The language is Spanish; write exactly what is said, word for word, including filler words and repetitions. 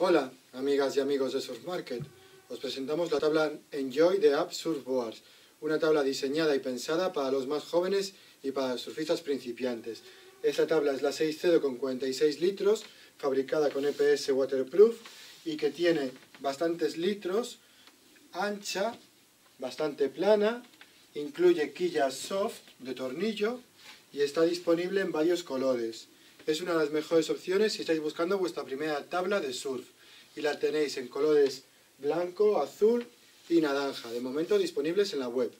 Hola amigas y amigos de SurfMarket, os presentamos la tabla ENJOY de Up Surfboards, una tabla diseñada y pensada para los más jóvenes y para surfistas principiantes. Esta tabla es la seis cero con cuarenta y seis litros, fabricada con E P S Waterproof y que tiene bastantes litros, ancha, bastante plana, incluye quillas soft de tornillo y está disponible en varios colores. Es una de las mejores opciones si estáis buscando vuestra primera tabla de surf y la tenéis en colores blanco, azul y naranja, de momento disponibles en la web.